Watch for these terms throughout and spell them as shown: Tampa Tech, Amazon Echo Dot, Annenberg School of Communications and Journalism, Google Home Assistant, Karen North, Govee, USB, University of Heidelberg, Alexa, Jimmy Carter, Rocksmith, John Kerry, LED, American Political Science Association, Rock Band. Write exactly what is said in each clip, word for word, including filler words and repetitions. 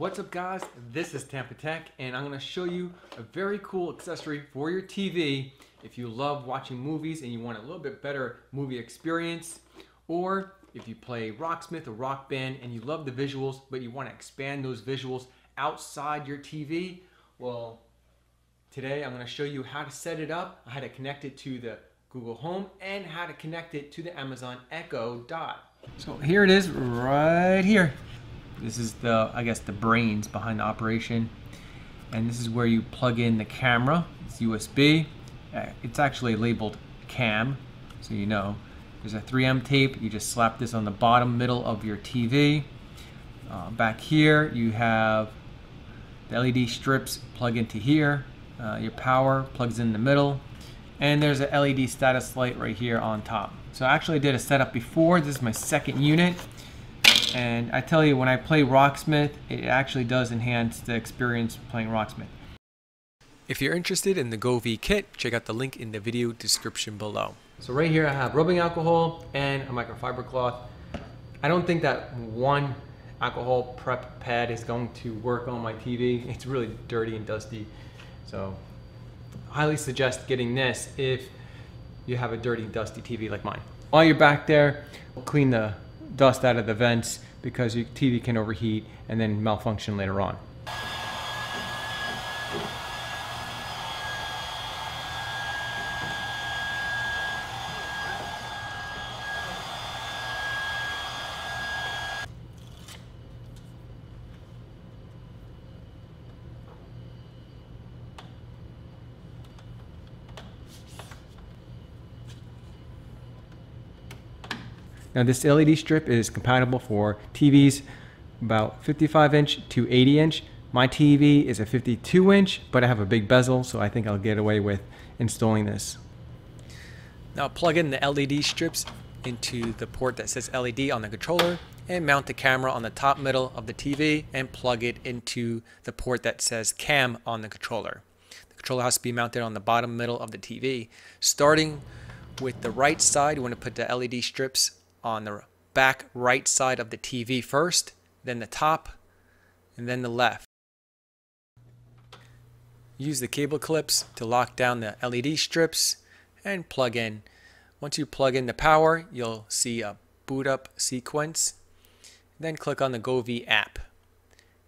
What's up guys, this is Tampa Tech and I'm going to show you a very cool accessory for your T V if you love watching movies and you want a little bit better movie experience, or if you play Rocksmith or Rock Band and you love the visuals but you want to expand those visuals outside your T V. Well, today I'm going to show you how to set it up, how to connect it to the Google Home, and how to connect it to the Amazon Echo Dot. So here it is right here. This is the, I guess, the brains behind the operation. And this is where you plug in the camera. It's U S B. It's actually labeled cam, so you know. There's a three M tape. You just slap this on the bottom middle of your T V. Uh, back here, you have the L E D strips plug into here. Uh, your power plugs in the middle. And there's a L E D status light right here on top. So I actually did a setup before. This is my second unit. And I tell you, when I play Rocksmith, it actually does enhance the experience playing Rocksmith. If you're interested in the Govee kit, check out the link in the video description below. So right here I have rubbing alcohol and a microfiber cloth. I don't think that one alcohol prep pad is going to work on my T V. It's really dirty and dusty. So I highly suggest getting this if you have a dirty, dusty T V like mine. While you're back there, clean the dust out of the vents because your T V can overheat and then malfunction later on. Now this L E D strip is compatible for T Vs about fifty-five inch to eighty inch. My T V is a fifty-two inch, but I have a big bezel, so I think I'll get away with installing this. Now plug in the L E D strips into the port that says L E D on the controller and mount the camera on the top middle of the T V and plug it into the port that says cam on the controller. The controller has to be mounted on the bottom middle of the T V. Starting with the right side, you want to put the L E D strips on the back right side of the T V first, then the top, and then the left. Use the cable clips to lock down the L E D strips and plug in. Once you plug in the power, you'll see a boot up sequence. Then click on the Govee app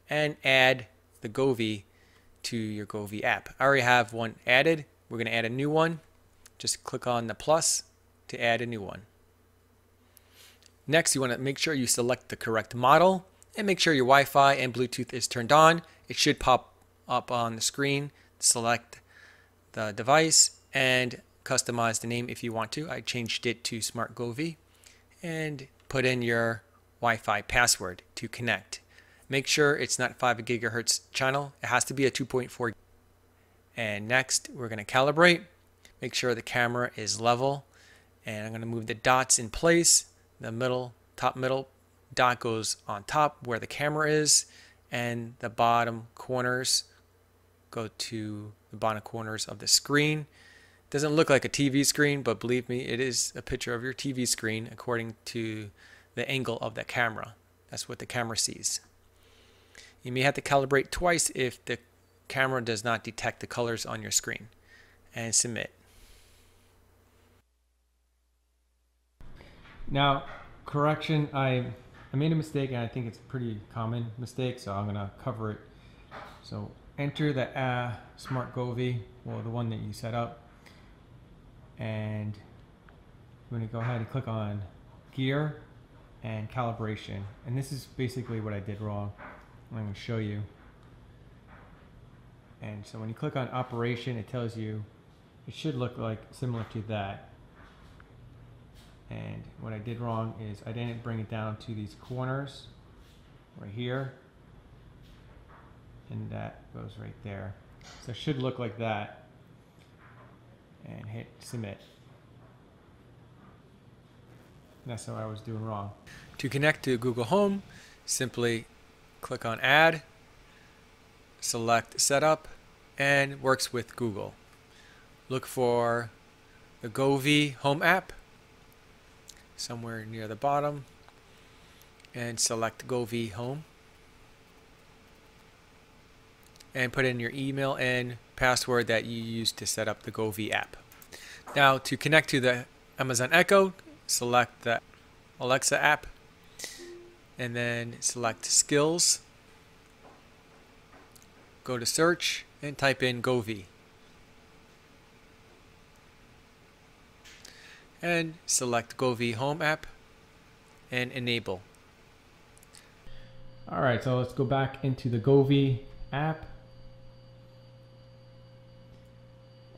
and add the Govee to your Govee app. I already have one added. We're going to add a new one. Just click on the plus to add a new one. Next, you want to make sure you select the correct model and make sure your Wi-Fi and Bluetooth is turned on. It should pop up on the screen. Select the device and customize the name if you want to. I changed it to Smart Govee, and put in your Wi-Fi password to connect. Make sure it's not five gigahertz channel. It has to be a two point four. And next, we're going to calibrate. Make sure the camera is level, and I'm going to move the dots in place. The middle, top middle dot goes on top where the camera is, and the bottom corners go to the bottom corners of the screen. Doesn't look like a T V screen, but believe me, it is a picture of your T V screen according to the angle of the camera. That's what the camera sees. You may have to calibrate twice if the camera does not detect the colors on your screen, and submit. Now, correction, I, I made a mistake, and I think it's a pretty common mistake, so I'm going to cover it. So enter the uh, Smart Govee, well, the one that you set up, and I'm going to go ahead and click on Gear and Calibration. And this is basically what I did wrong. I'm going to show you. And so when you click on Operation, it tells you, it should look like similar to that. And what I did wrong is I didn't bring it down to these corners right here, and that goes right there. So it should look like that, and hit submit. And that's what I was doing wrong. To connect to Google Home, simply click on Add, select Setup, and Works with Google. Look for the Govee Home app somewhere near the bottom and select Govee Home. and put in your email and password that you used to set up the Govee app. Now to connect to the Amazon Echo, select the Alexa app and then select skills. Go to search and type in Govee. And select Govee Home app and enable. All right, so let's go back into the Govee app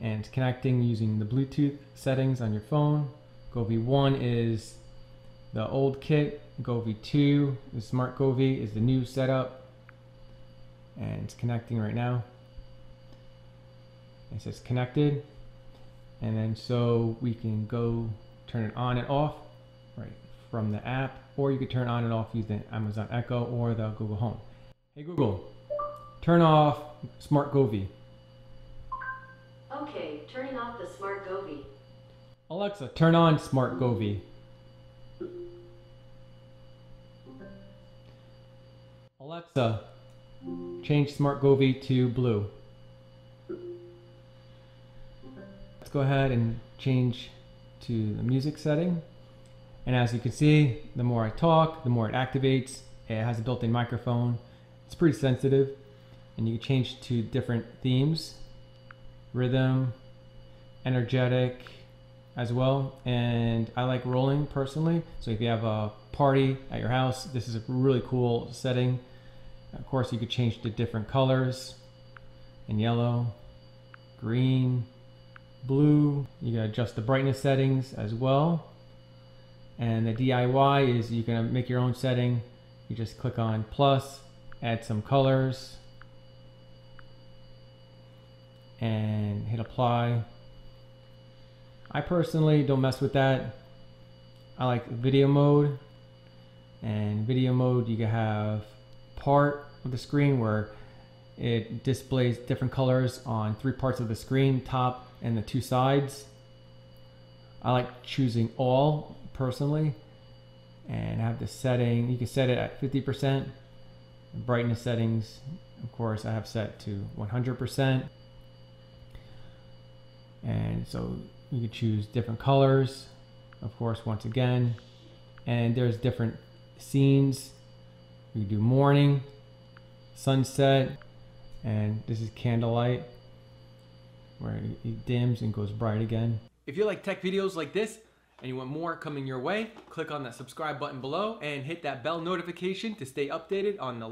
and connecting using the Bluetooth settings on your phone. Govee one is the old kit, Govee two, the Smart Govee is the new setup, and it's connecting right now. It says connected, and then so we can go turn it on and off right from the app, or you could turn on and off using the Amazon Echo or the Google Home. Hey Google, turn off Smart Govee. Okay, turning off the Smart Govee. Alexa, turn on Smart Govee. Alexa, change Smart Govee to blue. Let's go ahead and change to the music setting. And as you can see, the more I talk, the more it activates. It has a built-in microphone. It's pretty sensitive. And you can change to different themes, rhythm, energetic as well. And I like rolling personally. So if you have a party at your house, this is a really cool setting. Of course, you could change to different colors, in yellow, green, blue. You can adjust the brightness settings as well. And the D I Y is you can make your own setting. You just click on plus, add some colors, and hit apply. I personally don't mess with that. I like video mode, and video mode you can have part of the screen where it displays different colors on three parts of the screen, top and the two sides. I like choosing all personally, and I have the setting, you can set it at fifty percent. Brightness settings, of course, I have set to one hundred percent. And so you can choose different colors, of course, once again, and there's different scenes. You can do morning, sunset, and this is candlelight, where it dims and goes bright again. If you like tech videos like this and you want more coming your way, click on that subscribe button below and hit that bell notification to stay updated on the